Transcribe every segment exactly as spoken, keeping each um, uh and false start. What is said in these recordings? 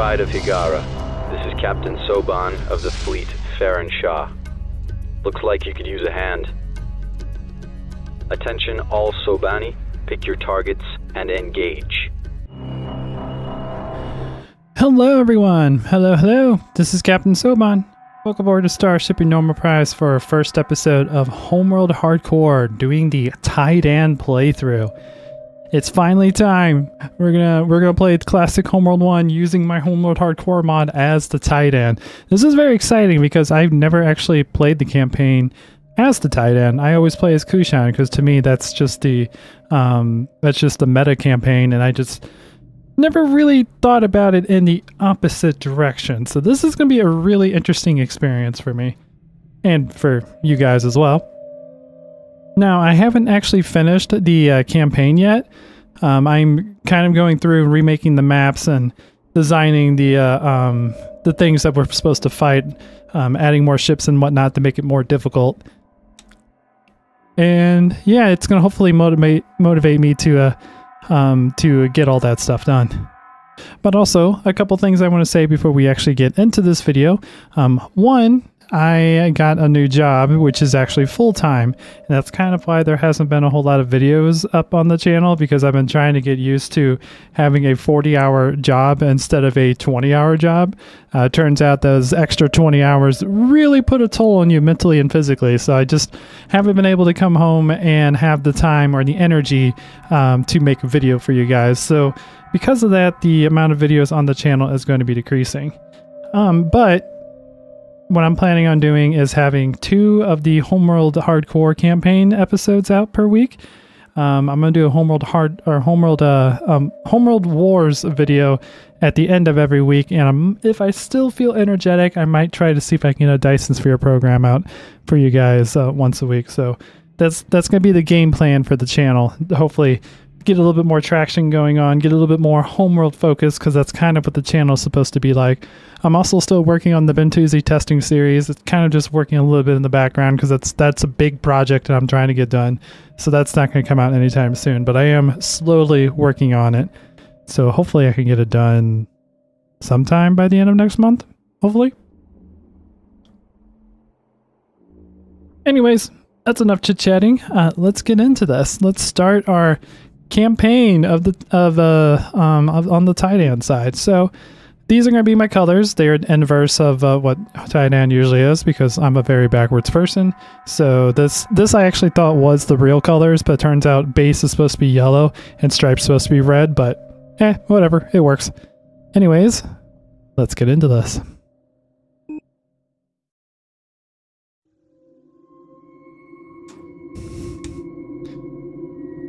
Pride of Hiigara. This is Captain Soban of the fleet, Farron Shah. Looks like you could use a hand. Attention all Sobani, pick your targets and engage. Hello everyone, hello, hello, this is Captain Soban. Welcome aboard to Starship Normal Prize for our first episode of Homeworld Hardcore, doing the Taiidan playthrough. It's finally time. We're gonna we're gonna play classic Homeworld one using my Homeworld Hardcore mod as the Taiidan. This is very exciting because I've never actually played the campaign as the Taiidan. I always play as Kushan because to me that's just the um, that's just the meta campaign, and I just never really thought about it in the opposite direction. So this is gonna be a really interesting experience for me and for you guys as well. Now, I haven't actually finished the uh, campaign yet. Um, I'm kind of going through and remaking the maps and designing the uh, um, the things that we're supposed to fight, um, adding more ships and whatnot to make it more difficult. And yeah, it's going to hopefully motivate motivate me to uh, um, to get all that stuff done. But also, a couple things I want to say before we actually get into this video. Um, one. I got a new job, which is actually full-time, and that's kind of why there hasn't been a whole lot of videos up on the channel, because I've been trying to get used to having a forty hour job instead of a twenty hour job. Uh, turns out those extra twenty hours really put a toll on you mentally and physically, so I just haven't been able to come home and have the time or the energy um, to make a video for you guys. So because of that, the amount of videos on the channel is going to be decreasing. Um, but what I'm planning on doing is having two of the Homeworld Hardcore campaign episodes out per week. Um, I'm going to do a Homeworld Hard or Homeworld uh, um, Homeworld Wars video at the end of every week, and I'm, if I still feel energetic, I might try to see if I can get a Dyson Sphere program out for you guys uh, once a week. So that's that's going to be the game plan for the channel. Hopefully, get a little bit more traction going on, get a little bit more Homeworld focus, because that's kind of what the channel is supposed to be like. I'm also still working on the Bentuzi testing series. It's kind of just working a little bit in the background because that's that's a big project that I'm trying to get done. So that's not going to come out anytime soon, but I am slowly working on it. So hopefully I can get it done sometime by the end of next month, hopefully. Anyways, that's enough chit-chatting. Uh, let's get into this. Let's start our campaign of the of uh um of, on the Taiidan side. So these are going to be my colors. They are inverse of uh, what Taiidan usually is, because I'm a very backwards person. So this this I actually thought was the real colors, but it turns out base is supposed to be yellow and stripes supposed to be red. But eh, whatever, it works. Anyways, let's get into this.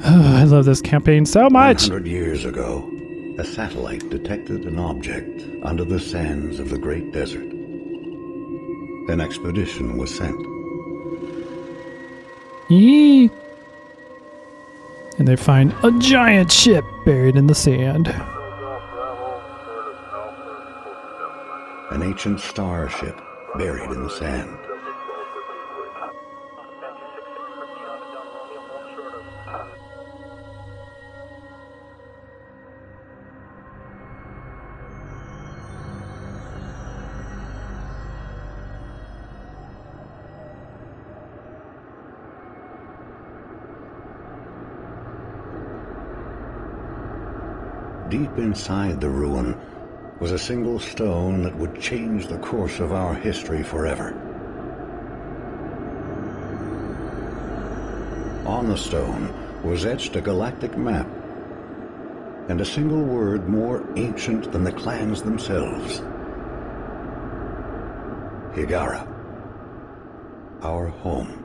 Oh, I love this campaign so much! one hundred years ago, a satellite detected an object under the sands of the Great Desert. An expedition was sent. Yee! And they find a giant ship buried in the sand. An ancient star ship buried in the sand. Deep inside the ruin was a single stone that would change the course of our history forever. On the stone was etched a galactic map, and a single word more ancient than the clans themselves. Hiigara, our home.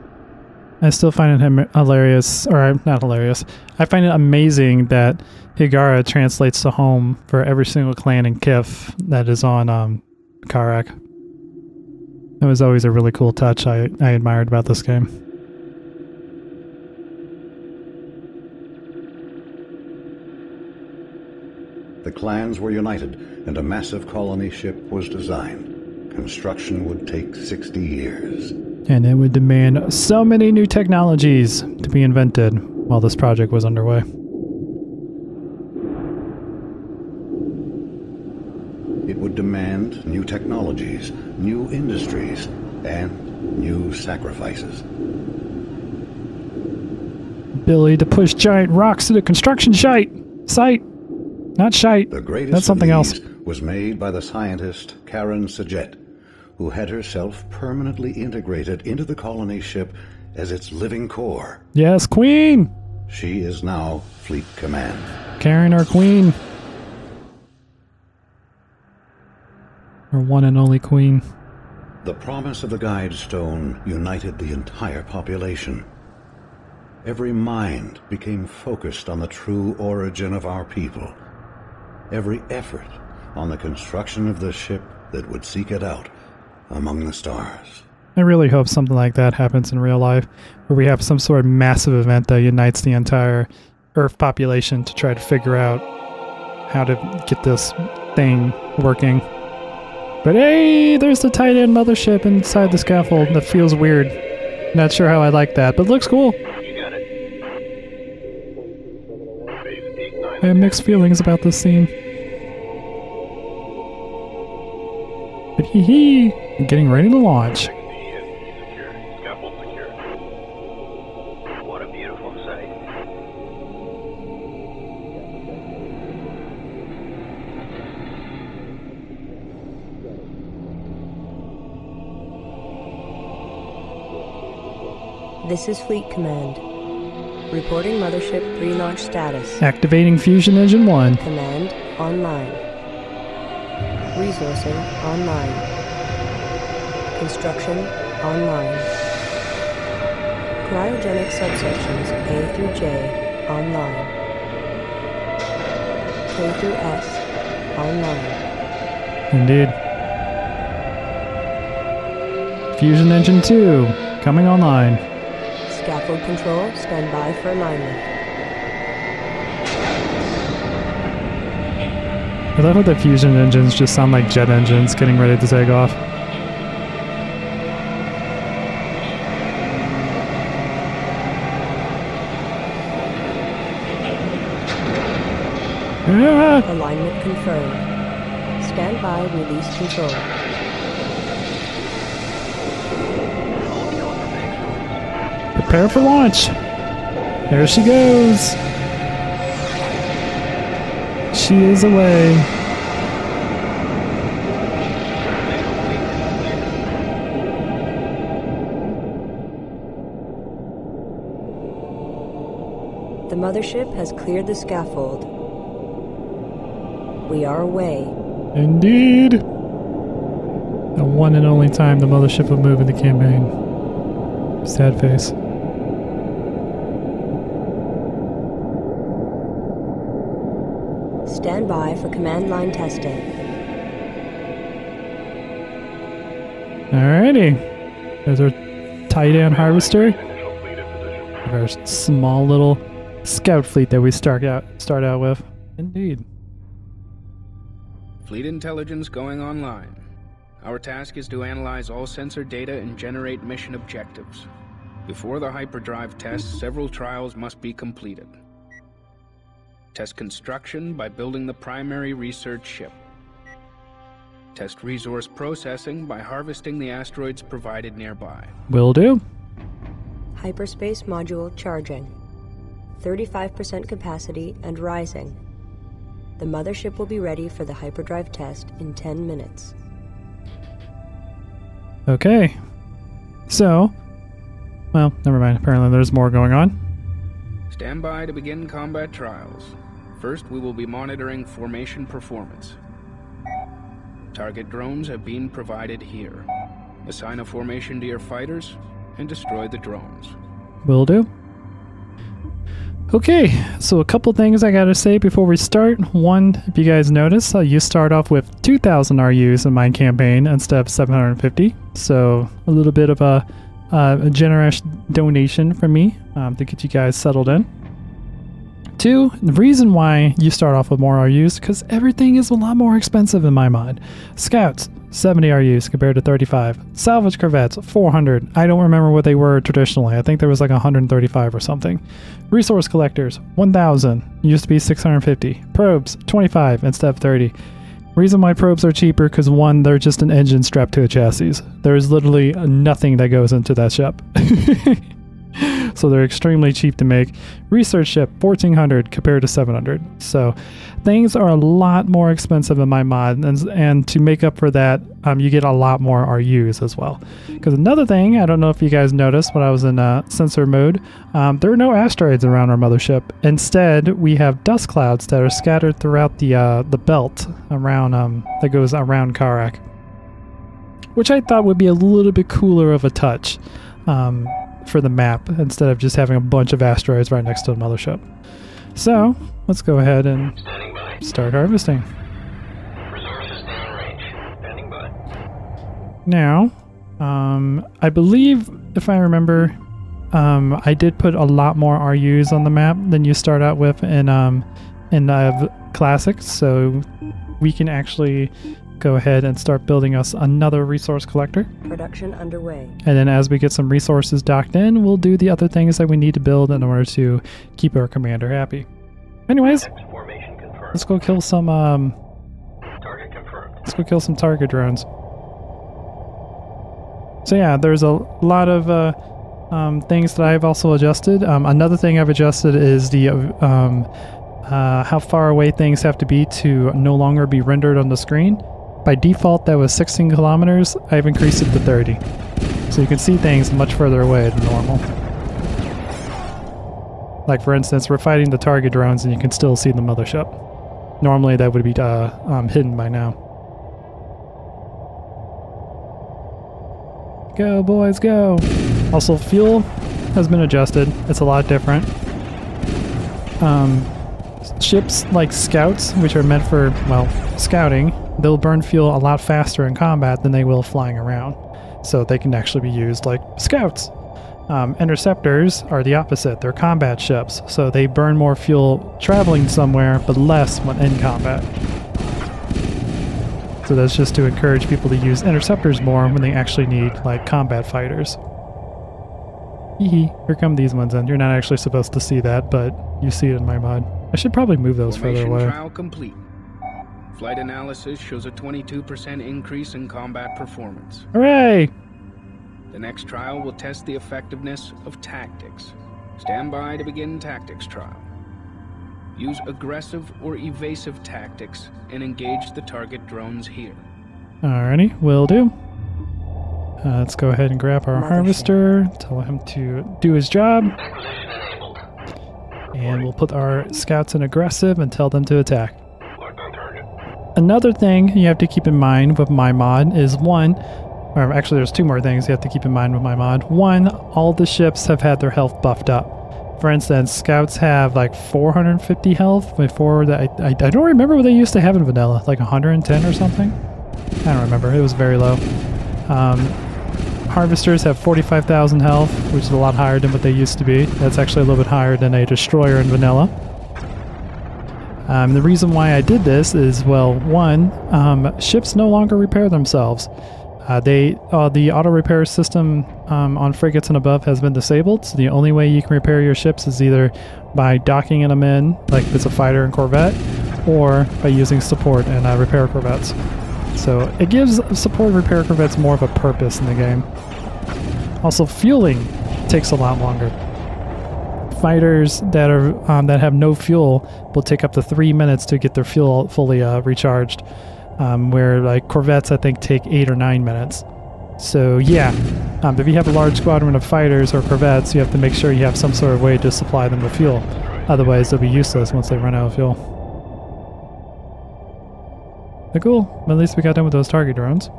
I still find it hilarious, or not hilarious, I find it amazing that Hiigara translates to home for every single clan and Kiith that is on um, Kharak. That was always a really cool touch I, I admired about this game. The clans were united, and a massive colony ship was designed. Construction would take sixty years. And it would demand so many new technologies to be invented while this project was underway. It would demand new technologies, new industries, and new sacrifices. Ability to push giant rocks to the construction site. Site. Not shite. The greatest That's something of these else. was made by the scientist Karan S'jet, who had herself permanently integrated into the colony ship as its living core. Yes, Queen! She is now Fleet Command. Karan, our Queen. Our one and only Queen. The promise of the Guide Stone united the entire population. Every mind became focused on the true origin of our people. Every effort on the construction of the ship that would seek it out among the stars. I really hope something like that happens in real life, where we have some sort of massive event that unites the entire Earth population to try to figure out how to get this thing working. But hey, there's the Taiidan mothership inside the scaffold. That feels weird. Not sure how I like that, but looks cool. I have mixed feelings about this scene. But hee hee! I'm getting ready to launch. What a beautiful sight. This is Fleet Command. Reporting Mothership relaunch status. Activating Fusion Engine one. Command online. Resourcing online. Construction online. Cryogenic subsections A through J online. K through S online. Indeed. Fusion Engine two coming online. Scaffold control, stand by for alignment. I love how the fusion engines just sound like jet engines getting ready to take off. Ah! Alignment confirmed. Stand by, release control. Prepare for launch. There she goes. She is away. The mothership has cleared the scaffold. We are away. Indeed. The one and only time the mothership will move in the campaign. Sad face. Stand by for command line testing. Alrighty. There's our Taiidan harvester. Our small little scout fleet that we start out start out with. Indeed. Fleet intelligence going online. Our task is to analyze all sensor data and generate mission objectives. Before the hyperdrive test, several trials must be completed. Test construction by building the primary research ship. Test resource processing by harvesting the asteroids provided nearby. Will do. Hyperspace module charging. thirty-five percent capacity and rising. The mothership will be ready for the hyperdrive test in ten minutes. Okay. So, well, never mind. Apparently there's more going on. Stand by to begin combat trials. First, we will be monitoring formation performance. Target drones have been provided here. Assign a formation to your fighters and destroy the drones. Will do. Okay, so a couple things I gotta say before we start. One, if you guys notice, uh, you start off with two thousand R Us in my campaign instead of seven hundred fifty. So a little bit of a, uh, a generous donation from me um, to get you guys settled in. Two, the reason why you start off with more R Us, because everything is a lot more expensive in my mod. Scouts, seventy R Us compared to thirty-five. Salvage corvettes, four hundred. I don't remember what they were traditionally. I think there was like one hundred thirty-five or something. Resource collectors, one thousand. Used to be six hundred fifty. Probes, twenty-five instead of thirty. Reason my probes are cheaper, because one, they're just an engine strapped to a chassis. There is literally nothing that goes into that ship. So they're extremely cheap to make. Research ship, fourteen hundred compared to seven hundred. So things are a lot more expensive in my mod, and, and to make up for that, um, you get a lot more R Us as well. Because another thing, I don't know if you guys noticed when I was in uh, sensor mode, um, there are no asteroids around our mothership. Instead, we have dust clouds that are scattered throughout the uh, the belt around um, that goes around Kharak, which I thought would be a little bit cooler of a touch. Um, for the map, instead of just having a bunch of asteroids right next to the mothership. So let's go ahead and start harvesting. Resources downrange. Standing by. Now, um, I believe, if I remember, um, I did put a lot more R Us on the map than you start out with in um, in uh, Classic, so we can actually go ahead and start building us another resource collector. Production underway. And then as we get some resources docked in, we'll do the other things that we need to build in order to keep our commander happy. Anyways, let's go kill some um target confirmed. Let's go kill some target drones. So yeah, there's a lot of uh um things that I've also adjusted. Um another thing I've adjusted is the um uh how far away things have to be to no longer be rendered on the screen. By default, that was sixteen kilometers. I've increased it to thirty. So you can see things much further away than normal. Like, for instance, we're fighting the target drones and you can still see the mothership. Normally that would be uh, um, hidden by now. Go, boys, go! Also, fuel has been adjusted. It's a lot different. Um, ships like scouts, which are meant for, well, scouting, they'll burn fuel a lot faster in combat than they will flying around, so they can actually be used like scouts. Um, interceptors are the opposite. They're combat ships, so they burn more fuel traveling somewhere, but less when in combat. So that's just to encourage people to use interceptors more when they actually need like combat fighters. Hee-hee, here come these ones in. You're not actually supposed to see that, but you see it in my mod. I should probably move those further away. Trial complete. Flight analysis shows a twenty-two percent increase in combat performance. Hooray! The next trial will test the effectiveness of tactics. Stand by to begin tactics trial. Use aggressive or evasive tactics and engage the target drones here. Alrighty, will do. Uh, let's go ahead and grab our harvester, tell him to do his job. And we'll put our scouts in aggressive and tell them to attack. Another thing you have to keep in mind with my mod is one, or actually there's two more things you have to keep in mind with my mod. One, all the ships have had their health buffed up. For instance, scouts have like four hundred fifty health before that. I, I, I don't remember what they used to have in vanilla, like one hundred ten or something. I don't remember, it was very low. Um, harvesters have forty-five thousand health, which is a lot higher than what they used to be. That's actually a little bit higher than a destroyer in vanilla. Um, the reason why I did this is, well, one, um, ships no longer repair themselves. Uh, they, uh, the auto repair system um, on frigates and above has been disabled, so the only way you can repair your ships is either by docking them in, like if it's a fighter and corvette, or by using support and uh, repair corvettes. So it gives support repair corvettes more of a purpose in the game. Also, fueling takes a lot longer. Fighters that are um, that have no fuel will take up to three minutes to get their fuel fully uh, recharged, um, where like corvettes I think take eight or nine minutes. So yeah, um, if you have a large squadron of fighters or corvettes, you have to make sure you have some sort of way to supply them with fuel. Otherwise, they'll be useless once they run out of fuel. But cool. At least we got done with those target drones.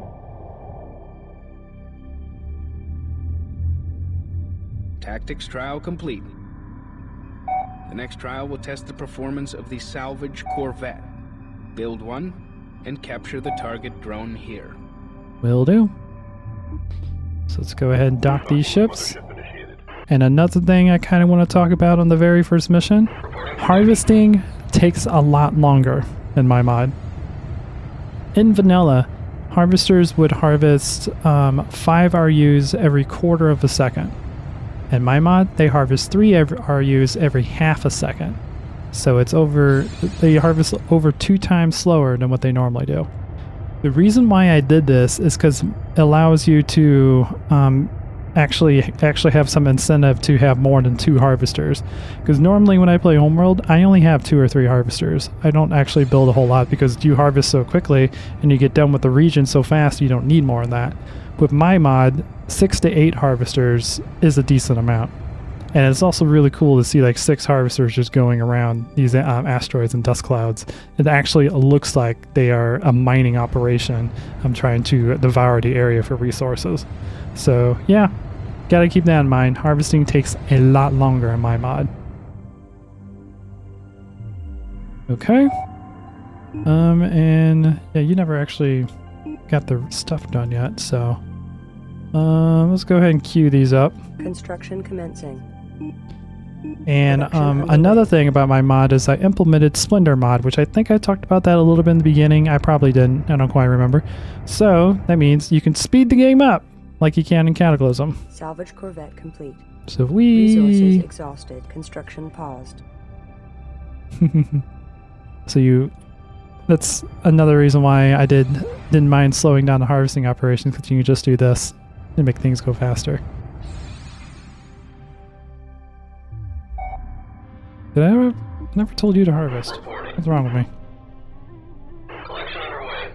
Tactics trial complete. The next trial will test the performance of the salvage corvette. Build one and capture the target drone here. Will do. So let's go ahead and dock these ships. And another thing I kind of want to talk about on the very first mission, harvesting takes a lot longer in my mod. In vanilla, harvesters would harvest um, five R Us every quarter of a second. In my mod, they harvest three R Us every half a second. so it's over, they harvest over two times slower than what they normally do. The reason why I did this is because it allows you to um, actually actually have some incentive to have more than two harvesters. Because normally when I play Homeworld, I only have two or three harvesters. I don't actually build a whole lot because you harvest so quickly and you get done with the region so fast you don't need more than that. With my mod, six to eight harvesters is a decent amount. And it's also really cool to see like six harvesters just going around these um, asteroids and dust clouds. It actually looks like they are a mining operation. I'm trying to devour the area for resources. So yeah, gotta keep that in mind. Harvesting takes a lot longer in my mod. Okay. Um, and yeah, you never actually got the stuff done yet, so. Um, let's go ahead and queue these up. Construction commencing. And um, another thing about my mod is I implemented Splendor Mod, which I think I talked about that a little bit in the beginning. I probably didn't. I don't quite remember. So that means you can speed the game up like you can in Cataclysm. Salvage Corvette complete. So we... Resources exhausted. Construction paused. So you... That's another reason why I did, didn't mind slowing down the harvesting operations, because you can just do this and make things go faster. Did I ever, never told you to harvest? Reporting. What's wrong with me? Collection underway.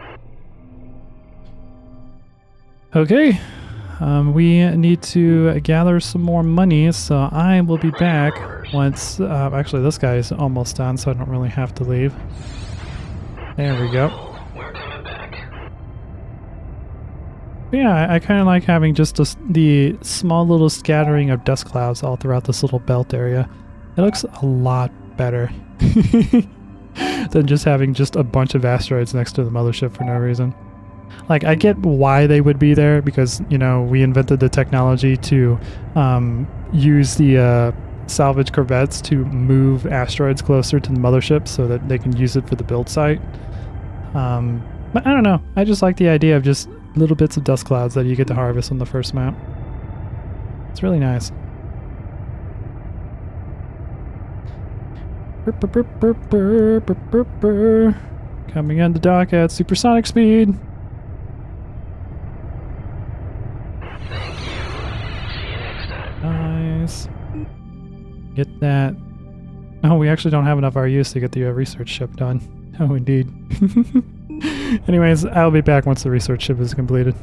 Okay, um, we need to gather some more money, so I will be back once, uh, actually this guy is almost done, so I don't really have to leave. There we go. We're coming back. Yeah, I, I kind of like having just a, the small little scattering of dust clouds all throughout this little belt area. It looks a lot better than just having just a bunch of asteroids next to the mothership for no reason. Like, I get why they would be there because, you know, we invented the technology to um, use the uh, salvage corvettes to move asteroids closer to the mothership so that they can use it for the build site. Um, but I don't know. I just like the idea of just little bits of dust clouds that you get to harvest on the first map. It's really nice. Coming on the dock at supersonic speed. Thank you. See you next time. Nice. Get that. Oh, we actually don't have enough R Us to get the uh, research ship done. Oh, indeed. Anyways, I'll be back once the research ship is completed.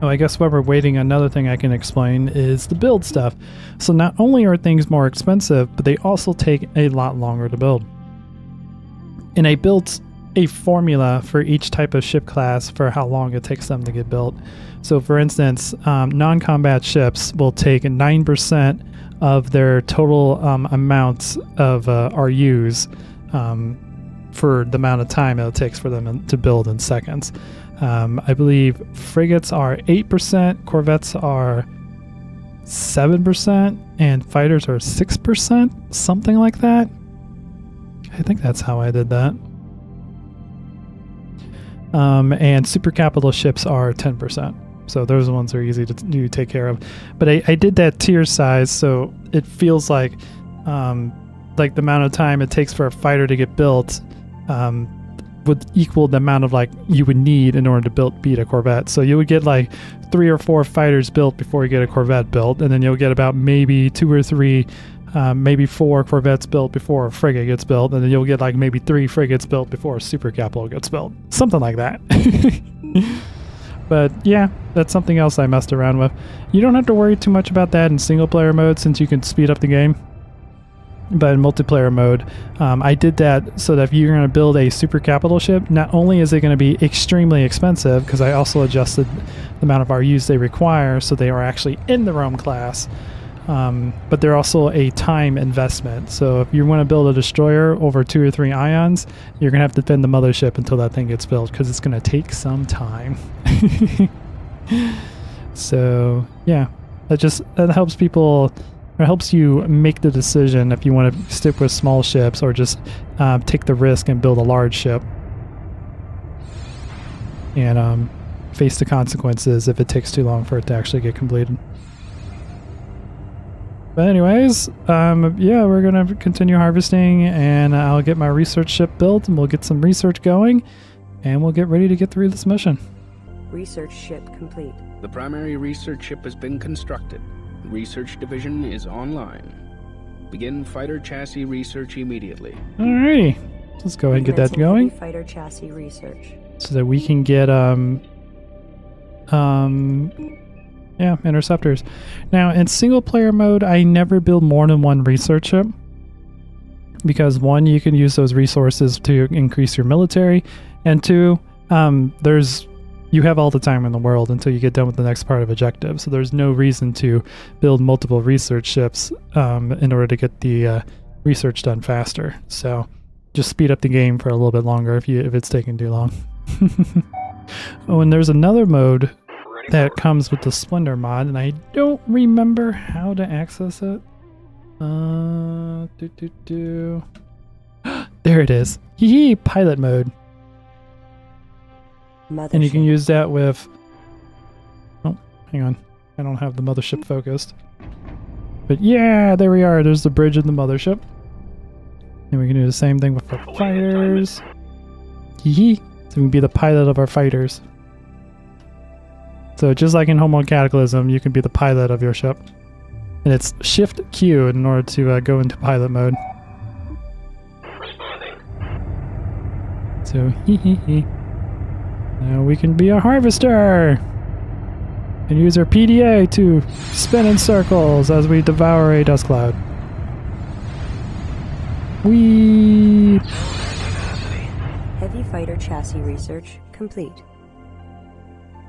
Oh, I guess while we're waiting, another thing I can explain is the build stuff. So not only are things more expensive, but they also take a lot longer to build. And I built a formula for each type of ship class for how long it takes them to get built. So for instance, um, non-combat ships will take nine percent of their total um, amounts of uh, R Us um, for the amount of time it takes for them to build in seconds. Um, I believe frigates are eight percent, corvettes are seven percent, and fighters are six percent, something like that. I think that's how I did that. Um, and super capital ships are ten percent. So those are the ones that are easy to do, take care of. But I, I did that tier size, so it feels like um, like the amount of time it takes for a fighter to get built um, would equal the amount of like you would need in order to build beat a Corvette. So you would get like three or four fighters built before you get a Corvette built, and then you'll get about maybe two or three, um, maybe four Corvettes built before a frigate gets built, and then you'll get like maybe three frigates built before a super capital gets built. Something like that. But yeah, that's something else I messed around with. You don't have to worry too much about that in single player mode since you can speed up the game. But in multiplayer mode, um, I did that so that if you're going to build a super capital ship, not only is it going to be extremely expensive, because I also adjusted the amount of R Us they require so they are actually in the Rome class, um, but they're also a time investment. So if you want to build a destroyer over two or three ions, you're going to have to defend the mothership until that thing gets built, because it's going to take some time. So yeah, that just that helps people... It helps you make the decision if you want to stick with small ships or just uh, take the risk and build a large ship and um, face the consequences if it takes too long for it to actually get completed. But anyways, um, yeah, we're going to continue harvesting, and I'll get my research ship built, and we'll get some research going, and we'll get ready to get through this mission. Research ship complete. The primary research ship has been constructed. Research division is online. Begin fighter chassis research immediately. Alrighty. Let's go ahead and get that going. Fighter chassis research. So that we can get, um... Um... yeah, interceptors. Now, in single player mode, I never build more than one research ship. Because one, you can use those resources to increase your military. And two, um, there's you have all the time in the world until you get done with the next part of objective. So there's no reason to build multiple research ships um, in order to get the uh, research done faster. So just speed up the game for a little bit longer if, you, if it's taking too long. Oh, and there's another mode that comes with the Splendor mod, and I don't remember how to access it. Uh, do, do, do. There it is. Hee hee, pilot mode. Mothership. And you can use that with... Oh, hang on. I don't have the mothership focused. But yeah, there we are. There's the bridge and the mothership. And we can do the same thing with the fighters. Hee hee. So we can be the pilot of our fighters. So just like in Homeworld Cataclysm, you can be the pilot of your ship. And it's Shift Q in order to uh, go into pilot mode. Responding. So, hee hee hee. Now we can be a harvester! And use our P D A to spin in circles as we devour a dust cloud. Whee! Heavy fighter chassis research complete.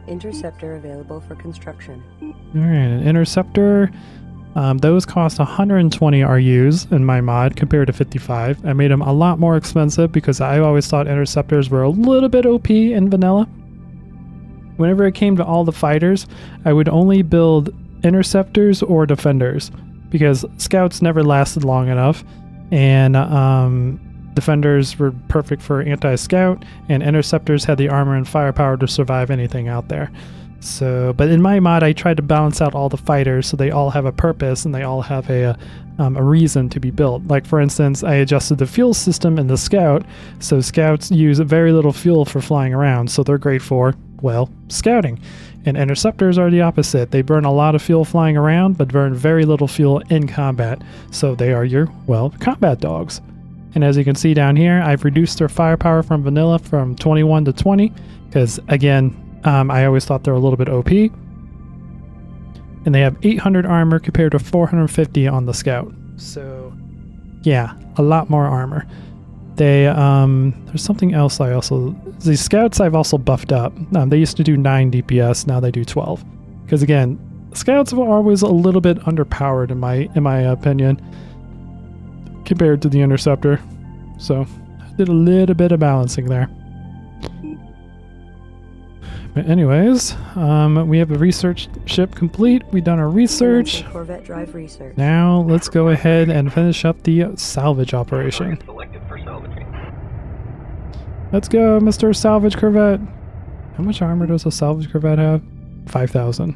Interceptor available for construction. All right, an interceptor. Um, those cost one hundred twenty R U's in my mod compared to fifty-five. I made them a lot more expensive because I always thought interceptors were a little bit O P in vanilla. Whenever it came to all the fighters, I would only build interceptors or defenders because scouts never lasted long enough, and um, defenders were perfect for anti-scout, and interceptors had the armor and firepower to survive anything out there. So, but in my mod, I tried to balance out all the fighters so they all have a purpose and they all have a um, a reason to be built. Like for instance, I adjusted the fuel system in the scout, so scouts use very little fuel for flying around, so they're great for, well, scouting. And interceptors are the opposite. They burn a lot of fuel flying around, but burn very little fuel in combat, so they are your, well, combat dogs. And as you can see down here, I've reduced their firepower from vanilla from twenty-one to twenty, because again, um, I always thought they're a little bit O P. And they have eight hundred armor compared to four hundred fifty on the scout. So yeah, a lot more armor. They um, there's something else I also these scouts I've also buffed up. Um, they used to do nine D P S, now they do twelve. Because again, scouts were always a little bit underpowered in my in my opinion, compared to the interceptor. So I did a little bit of balancing there. But anyways, um, we have a research ship complete. We've done our research. Corvette drive research. Now let's go ahead and finish up the salvage operation. Let's go, Mister Salvage Corvette. How much armor does a salvage Corvette have? five thousand.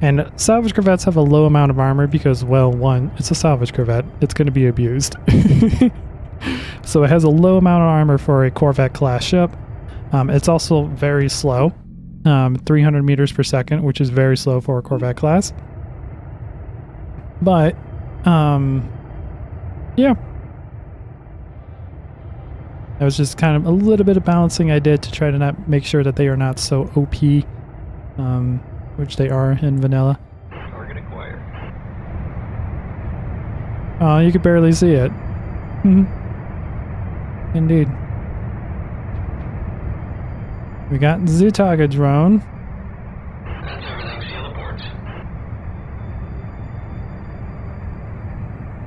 And salvage corvettes have a low amount of armor because, well, one, it's a salvage corvette. It's going to be abused. So it has a low amount of armor for a corvette class ship. Um, it's also very slow, um, three hundred meters per second, which is very slow for a corvette class. But, um, yeah. That was just kind of a little bit of balancing I did to try to not make sure that they are not so O P. Um... Which they are in vanilla. Target acquired. Oh, you could barely see it. Mm-hmm. Indeed. We got Zutaga drone. That's everything, seal aboard.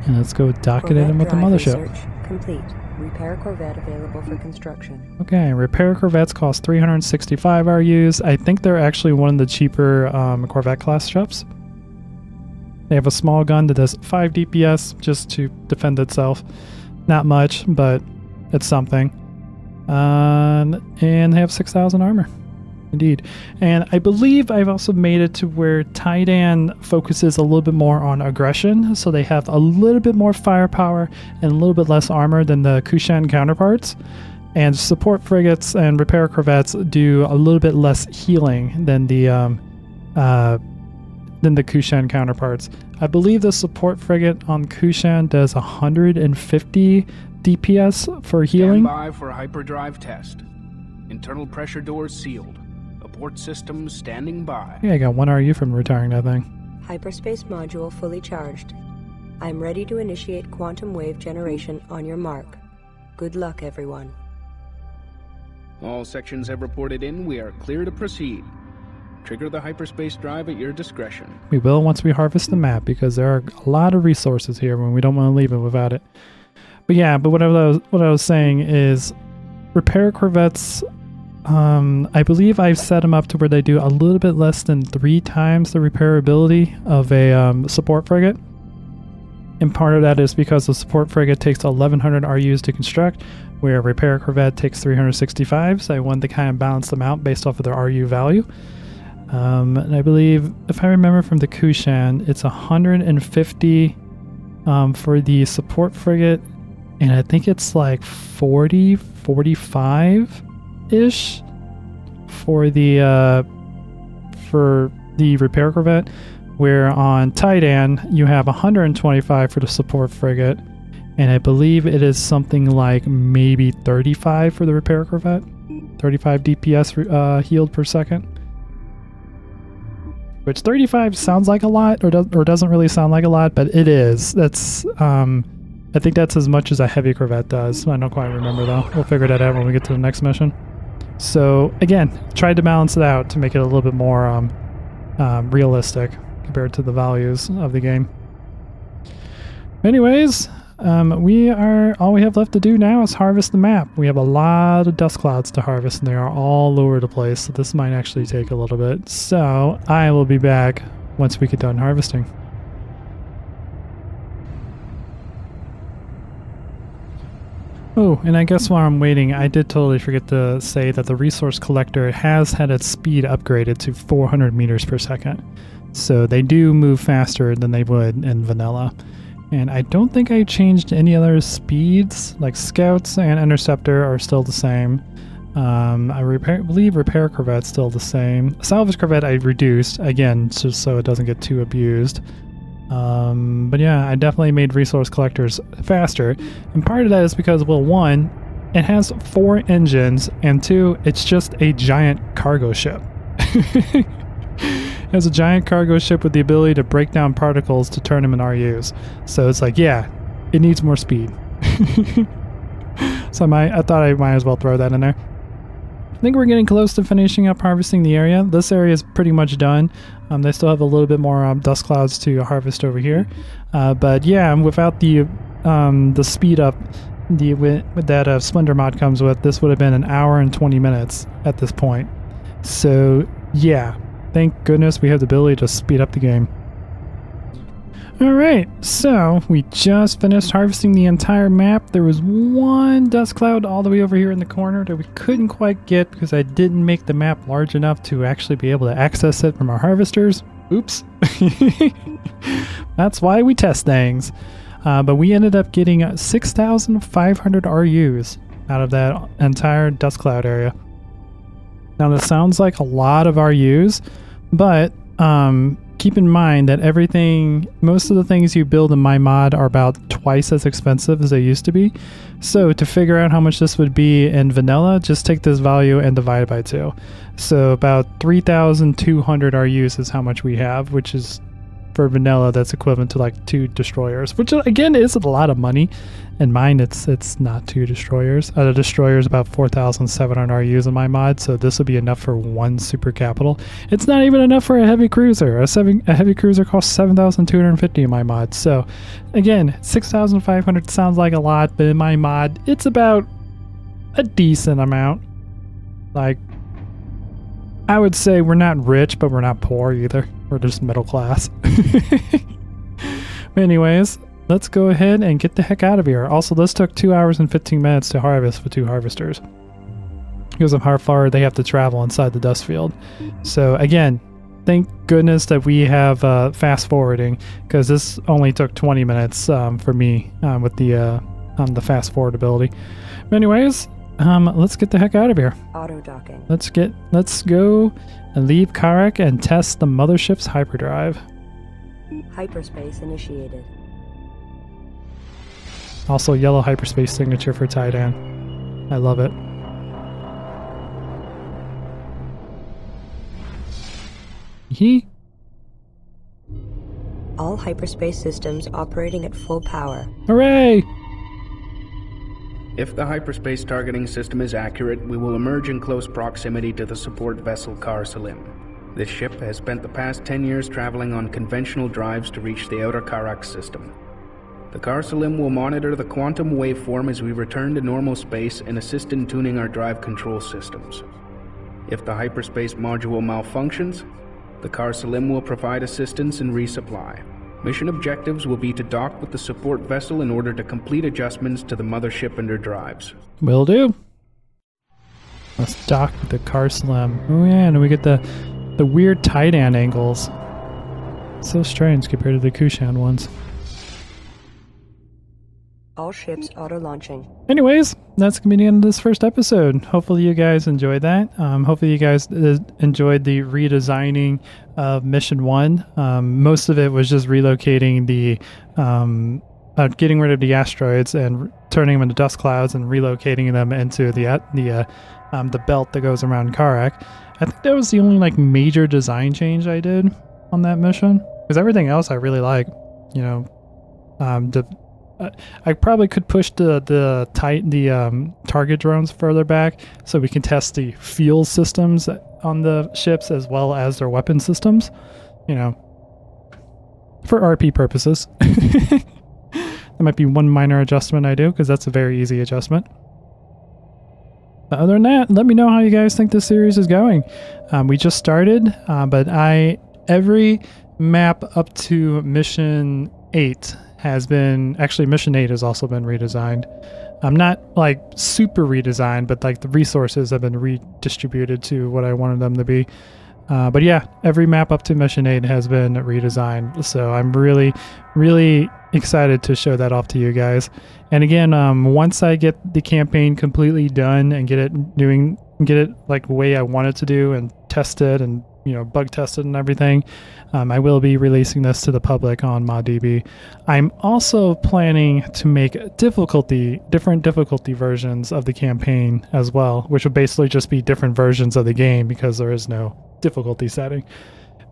And let's go docket it in with the mothership. Research complete. Repair Corvette available for construction. Okay, repair Corvettes cost three hundred sixty-five R U's. I think they're actually one of the cheaper um, Corvette class ships. They have a small gun that does five D P S just to defend itself. Not much, but it's something. Um, and they have six thousand armor. Indeed. And I believe I've also made it to where Taiidan focuses a little bit more on aggression, so they have a little bit more firepower and a little bit less armor than the Kushan counterparts. And support frigates and repair corvettes do a little bit less healing than the um, uh, than the Kushan counterparts. I believe the support frigate on Kushan does one hundred fifty D P S for healing. Stand by for a hyperdrive test. Internal pressure doors sealed. Abort systems standing by. Yeah, I got one R U from retiring that thing. Hyperspace module fully charged. I'm ready to initiate quantum wave generation on your mark. Good luck, everyone. All sections have reported in. We are clear to proceed. Trigger the hyperspace drive at your discretion. We will once we harvest the map, because there are a lot of resources here and we don't want to leave it without it. But yeah, but what I was, what I was saying is repair corvettes, um, I believe I've set them up to where they do a little bit less than three times the repairability of a um, support frigate. And part of that is because the support frigate takes eleven hundred R Us to construct, where a repair corvette takes three hundred sixty-five, so I wanted to kind of balance them out based off of their R U value. Um, and I believe, if I remember from the Kushan, it's one hundred fifty um, for the support frigate, and I think it's like forty, forty-five-ish for the uh, for the repair corvette, where on Taiidan you have one hundred twenty-five for the support frigate, and I believe it is something like maybe thirty-five for the repair corvette, thirty-five D P S uh, healed per second. Which thirty-five sounds like a lot, or, does, or doesn't really sound like a lot, but it is. That's, um, I think that's as much as a heavy corvette does. I don't quite remember though. We'll figure that out when we get to the next mission. So again, tried to balance it out to make it a little bit more um, um, realistic compared to the values of the game. Anyways, um, we are all we have left to do now is harvest the map. We have a lot of dust clouds to harvest, and they are all over the place, so this might actually take a little bit. So I will be back once we get done harvesting. Oh, and I guess while I'm waiting, I did totally forget to say that the resource collector has had its speed upgraded to four hundred meters per second. So they do move faster than they would in vanilla. And I don't think I changed any other speeds, like Scouts and Interceptor are still the same. Um, I repair, believe Repair Corvette's still the same. Salvage Corvette I reduced, again, just so it doesn't get too abused. Um, but yeah, I definitely made Resource Collectors faster. And part of that is because, well, one, it has four engines, and two, it's just a giant cargo ship. It has a giant cargo ship with the ability to break down particles to turn them into R Us. So it's like, yeah, it needs more speed. So I, might, I thought I might as well throw that in there. I think we're getting close to finishing up harvesting the area. This area is pretty much done. Um, they still have a little bit more um, dust clouds to harvest over here. Uh, but yeah, without the um, the speed up the, with that uh, Splendor mod comes with, this would have been an hour and twenty minutes at this point. So yeah. Thank goodness we have the ability to speed up the game. Alright, so we just finished harvesting the entire map. There was one dust cloud all the way over here in the corner that we couldn't quite get because I didn't make the map large enough to actually be able to access it from our harvesters. Oops. That's why we test things. Uh, but we ended up getting six thousand five hundred R Us out of that entire dust cloud area. Now this sounds like a lot of R Us, but um, keep in mind that everything, most of the things you build in my mod are about twice as expensive as they used to be. So to figure out how much this would be in vanilla, just take this value and divide it by two. So about three thousand two hundred R Us is how much we have, which is for vanilla that's equivalent to like two destroyers, which again is a lot of money. In mine, it's it's not two destroyers. Uh, the destroyer is about four thousand seven hundred R Us in my mod, so this would be enough for one super capital. It's not even enough for a heavy cruiser. A, seven, a heavy cruiser costs seven thousand two hundred fifty in my mod. So again, six thousand five hundred sounds like a lot, but in my mod, it's about a decent amount. Like, I would say we're not rich, but we're not poor either. We're just middle class. Anyways, let's go ahead and get the heck out of here. Also, this took two hours and fifteen minutes to harvest with two harvesters. because of how far they have to travel inside the dust field. So again, thank goodness that we have uh, fast forwarding, because this only took twenty minutes um, for me um, with the uh, um, the fast forward ability. But anyways, um, let's get the heck out of here. Auto docking. Let's get let's go and leave Kharak and test the mothership's hyperdrive. Hyperspace initiated. Also, yellow hyperspace signature for Taiidan. I love it. He. All hyperspace systems operating at full power. Hooray! If the hyperspace targeting system is accurate, we will emerge in close proximity to the support vessel Kharselim. This ship has spent the past ten years traveling on conventional drives to reach the outer Kharak system. The Kharselim will monitor the quantum waveform as we return to normal space and assist in tuning our drive control systems. If the hyperspace module malfunctions, the Kharselim will provide assistance and resupply. Mission objectives will be to dock with the support vessel in order to complete adjustments to the mothership and her drives. Will do. Let's dock with the Kharselim. Oh yeah, and we get the the weird Taiidan angles. So strange compared to the Kushan ones. All ships auto-launching. Anyways, that's going to be the end of this first episode. Hopefully you guys enjoyed that. Um, hopefully you guys enjoyed the redesigning of Mission one. Um, most of it was just relocating the... Um, uh, getting rid of the asteroids and turning them into dust clouds and relocating them into the the uh, um, the belt that goes around Kharak. I think that was the only like major design change I did on that mission. Because everything else I really like, you know... Um, the, I probably could push the the tight the um, target drones further back so we can test the fuel systems on the ships as well as their weapon systems, you know, for R P purposes. That might be one minor adjustment I do, because that's a very easy adjustment. But other than that, let me know how you guys think this series is going. Um, we just started, uh, but I every map up to mission eight. Has been, actually Mission eight has also been redesigned. I'm um, not like super redesigned, but like the resources have been redistributed to what I wanted them to be. Uh, but yeah, every map up to Mission eight has been redesigned. So I'm really, really excited to show that off to you guys. And again, um, once I get the campaign completely done and get it doing, get it like the way I want it to do and test it and you know, bug tested and everything. Um, I will be releasing this to the public on mod D B. I'm also planning to make difficulty, different difficulty versions of the campaign as well, which will basically just be different versions of the game because there is no difficulty setting.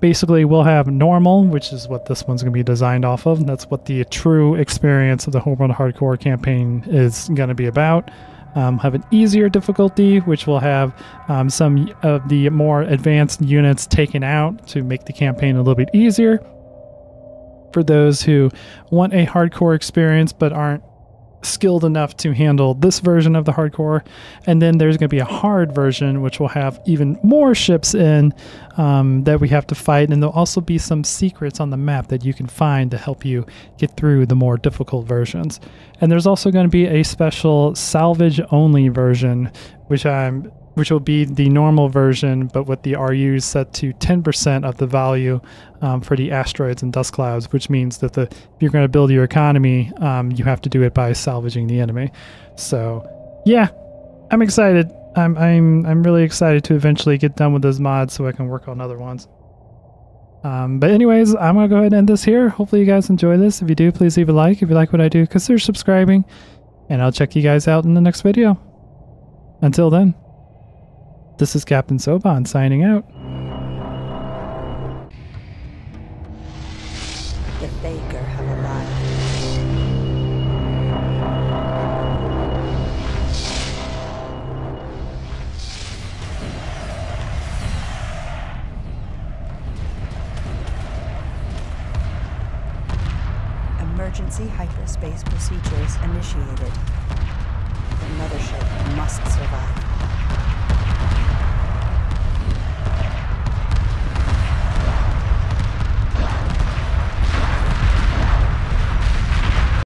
Basically, we'll have normal, which is what this one's going to be designed off of. That's what the true experience of the Homeworld Hardcore campaign is going to be about. Um, have an easier difficulty, which will have um, some of the more advanced units taken out to make the campaign a little bit easier for those who want a hardcore experience but aren't skilled enough to handle this version of the hardcore. And then there's going to be a hard version, which will have even more ships in um, that we have to fight, and there'll also be some secrets on the map that you can find to help you get through the more difficult versions. And there's also going to be a special salvage only version, which I'm which will be the normal version, but with the R Us set to ten percent of the value um, for the asteroids and dust clouds, which means that the, if you're going to build your economy, um, you have to do it by salvaging the enemy. So, yeah, I'm excited. I'm, I'm, I'm really excited to eventually get done with those mods so I can work on other ones. Um, but anyways, I'm going to go ahead and end this here. Hopefully you guys enjoy this. If you do, please leave a like. If you like what I do, consider subscribing, and I'll check you guys out in the next video. Until then. This is Captain Soban signing out. The Faker have arrived. Emergency hyperspace procedures initiated. The mothership must survive.